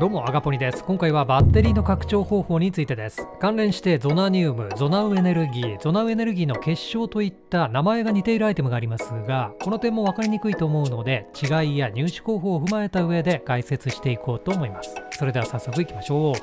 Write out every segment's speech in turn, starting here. どうもアガポニです。今回はバッテリーの拡張方法についてです。関連してゾナニウム、ゾナウエネルギー、ゾナウエネルギーの結晶といった名前が似ているアイテムがありますが、この点も分かりにくいと思うので、違いや入手方法を踏まえた上で解説していこうと思います。それでは早速いきましょう。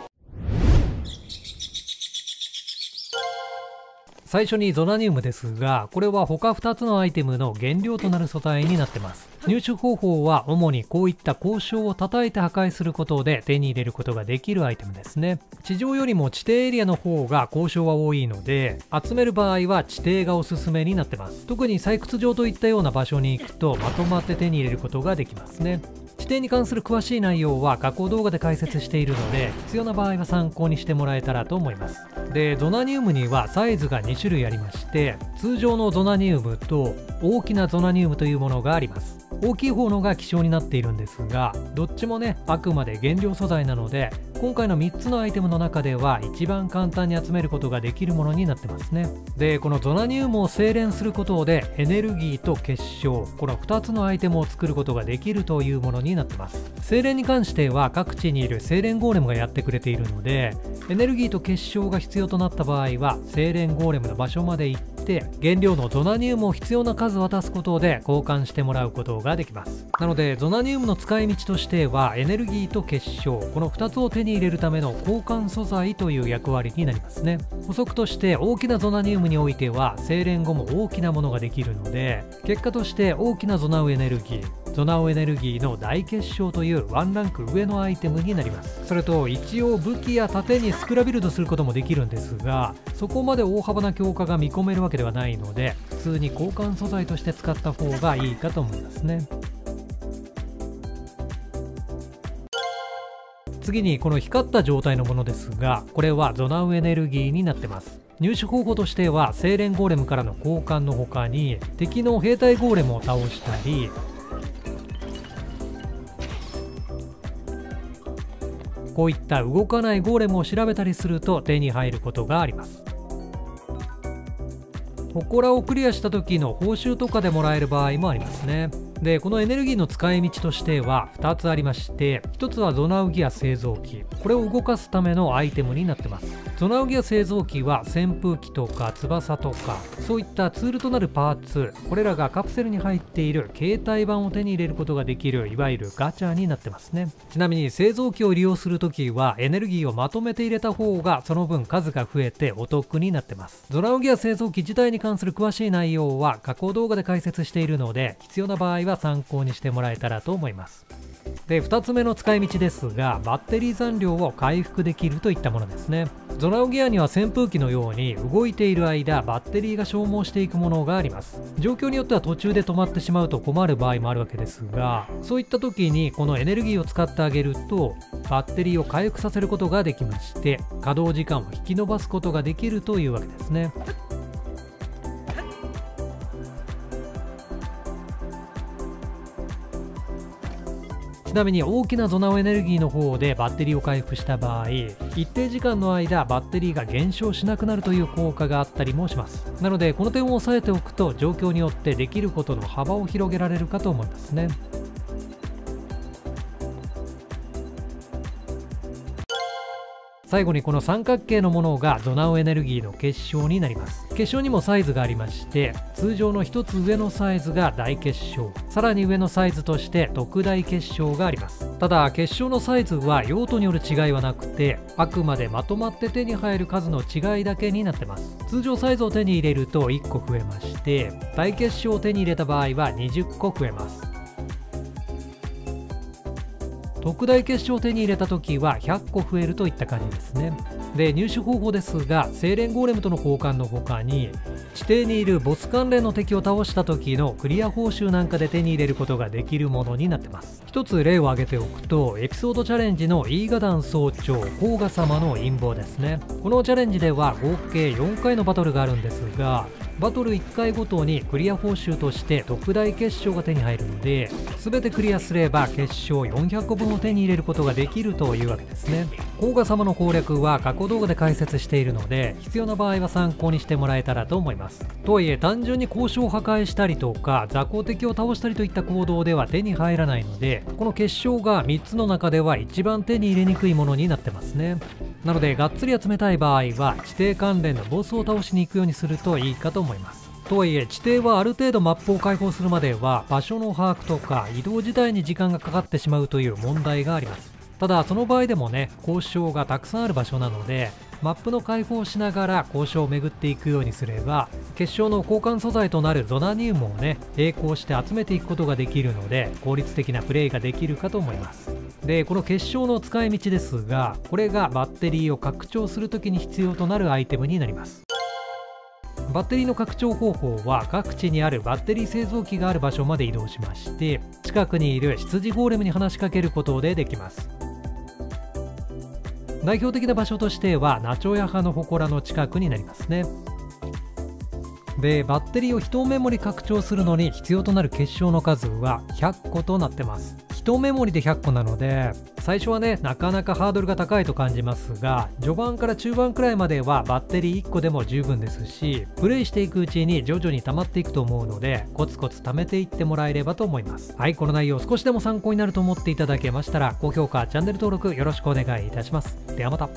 最初にゾナニウムですが、これは他2つのアイテムの原料となる素材になってます。入手方法は主にこういった鉱床を叩いて破壊することで手に入れることができるアイテムですね。地上よりも地底エリアの方が鉱床は多いので、集める場合は地底がおすすめになってます。特に採掘場といったような場所に行くとまとまって手に入れることができますね。地底に関する詳しい内容は過去動画で解説しているので、必要な場合は参考にしてもらえたらと思います。で、ゾナニウムにはサイズが2種類ありまして、通常のゾナニウムと大きなゾナニウムというものがあります。大きい方のが希少になっているんですが、どっちもね、あくまで原料素材なので、今回の3つのアイテムの中では一番簡単に集めることができるものになってますね。で、このゾナニウムを精錬することでエネルギーと結晶、この2つのアイテムを作ることができるというものになってます。精錬に関しては各地にいる精錬ゴーレムがやってくれているので、エネルギーと結晶が必要となった場合は精錬ゴーレムの場所まで行って、原料のゾナニウムを必要な数渡すことで交換してもらうことができます。なのでゾナニウムの使い道としては、エネルギーと結晶、この2つを手に入れるための交換素材という役割になりますね。補足として、大きなゾナニウムにおいては精錬後も大きなものができるので、結果として大きなゾナウエネルギー、ゾナウエネルギーの大結晶というワンランク上のアイテムになります。それと一応武器や盾にスクラビルドすることもできるんですが、そこまで大幅な強化が見込めるわけではないので、普通に交換素材として使った方がいいかと思いますね。次にこの光った状態のものですが、これはゾナウエネルギーになってます。入手方法としては精錬ゴーレムからの交換の他に、敵の兵隊ゴーレムを倒したり、こういった動かないゴーレムを調べたりすると手に入ることがあります。祠をクリアした時の報酬とかでもらえる場合もありますね。で、このエネルギーの使い道としては2つありまして、1つはゾナウギア製造機、これを動かすためのアイテムになってます。ゾナウギア製造機は扇風機とか翼とか、そういったツールとなるパーツ、これらがカプセルに入っている携帯版を手に入れることができる、いわゆるガチャになってますね。ちなみに製造機を利用するときはエネルギーをまとめて入れた方がその分数が増えてお得になってます。ゾナウギア製造機自体に関する詳しい内容は過去動画で解説しているので、必要な場合は参考にしてもらえたらと思います。で、2つ目の使い道ですが、バッテリー残量を回復できるといったものですね。ゾナウギアには扇風機のように動いている間バッテリーが消耗していくものがあります。状況によっては途中で止まってしまうと困る場合もあるわけですが、そういった時にこのエネルギーを使ってあげるとバッテリーを回復させることができまして、稼働時間を引き延ばすことができるというわけですね。ちなみに大きなゾナウエネルギーの方でバッテリーを回復した場合、一定時間の間バッテリーが減少しなくなるという効果があったりもします。なのでこの点を押さえておくと、状況によってできることの幅を広げられるかと思いますね。最後にこの三角形のものがゾナウエネルギーの結晶になります。結晶にもサイズがありまして、通常の1つ上のサイズが大結晶、さらに上のサイズとして特大結晶があります。ただ結晶のサイズは用途による違いはなくて、あくまでまとまって手に入る数の違いだけになってます。通常サイズを手に入れると1個増えまして、大結晶を手に入れた場合は20個増えます。特大結晶を手に入れた時は100個増えるといった感じですね。で、入手方法ですが、精錬ゴーレムとの交換の他に、地底にいるボス関連の敵を倒した時のクリア報酬なんかで手に入れることができるものになってます。一つ例を挙げておくと、エピソードチャレンジのイーガダン総長黄河様の陰謀ですね。このチャレンジでは合計4回のバトルがあるんですが、バトル1回ごとにクリア報酬として特大結晶が手に入るので、全てクリアすれば結晶400個分を手に入れることができるというわけですね。甲賀様の攻略は過去動画で解説しているので、必要な場合は参考にしてもらえたらと思います。とはいえ、単純に交渉を破壊したりとか雑魚敵を倒したりといった行動では手に入らないので、この結晶が3つの中では一番手に入れにくいものになってますね。なのでがっつり集めたい場合は地底関連のボスを倒しに行くようにするといいかと思います。とはいえ、地底はある程度マップを開放するまでは場所の把握とか移動自体に時間がかかってしまうという問題があります。ただその場合でもね、交渉がたくさんある場所なので、マップの開放をしながら交渉を巡っていくようにすれば、結晶の交換素材となるゾナニウムをね、並行して集めていくことができるので、効率的なプレイができるかと思います。で、この結晶の使い道ですが、これがバッテリーを拡張するときに必要となるアイテムになります。バッテリーの拡張方法は、各地にあるバッテリー製造機がある場所まで移動しまして、近くにいる羊ゴーレムに話しかけることでできます。代表的な場所としてはナチョヤハの祠の近くになりますね。で、バッテリーを1メモリ拡張するのに必要となる結晶の数は100個となってます。1メモリで100個なので、最初はね、なかなかハードルが高いと感じますが、序盤から中盤くらいまではバッテリー1個でも十分ですし、プレイしていくうちに徐々に溜まっていくと思うので、コツコツ貯めていってもらえればと思います。はい、この内容少しでも参考になると思っていただけましたら、高評価、チャンネル登録よろしくお願いいたします。ではまた。